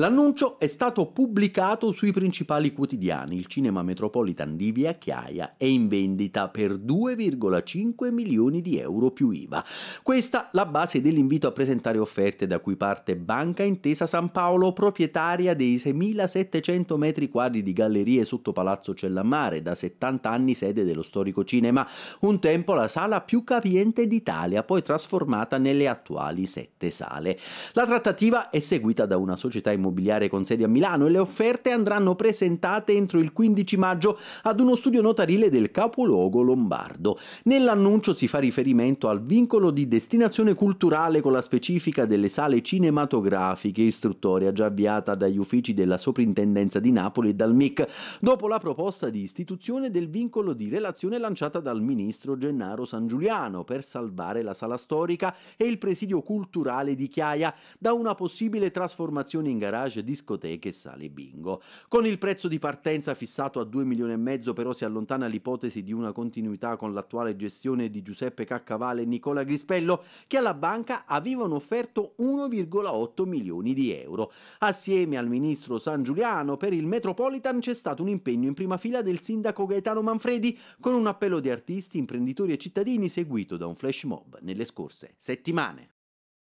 L'annuncio è stato pubblicato sui principali quotidiani. Il cinema Metropolitan di via Chiaia è in vendita per 2,5 milioni di euro più IVA. Questa la base dell'invito a presentare offerte da cui parte Banca Intesa San Paolo, proprietaria dei 6.700 metri quadri di gallerie sotto Palazzo Cellammare, da 70 anni sede dello storico cinema, un tempo la sala più capiente d'Italia, poi trasformata nelle attuali 7 sale. La trattativa è seguita da una società immobiliare con sede a Milano e le offerte andranno presentate entro il 15 maggio ad uno studio notarile del capoluogo lombardo. Nell'annuncio si fa riferimento al vincolo di destinazione culturale con la specifica delle sale cinematografiche, istruttoria già avviata dagli uffici della Soprintendenza di Napoli e dal MIC, dopo la proposta di istituzione del vincolo di relazione lanciata dal ministro Gennaro San Giuliano per salvare la sala storica e il presidio culturale di Chiaia da una possibile trasformazione in garage, discoteche e sale bingo. Con il prezzo di partenza fissato a 2,5 milioni però si allontana l'ipotesi di una continuità con l'attuale gestione di Giuseppe Caccavale e Nicola Grispello, che alla banca avevano offerto 1,8 milioni di euro. Assieme al ministro San Giuliano per il Metropolitan c'è stato un impegno in prima fila del sindaco Gaetano Manfredi con un appello di artisti, imprenditori e cittadini seguito da un flash mob nelle scorse settimane.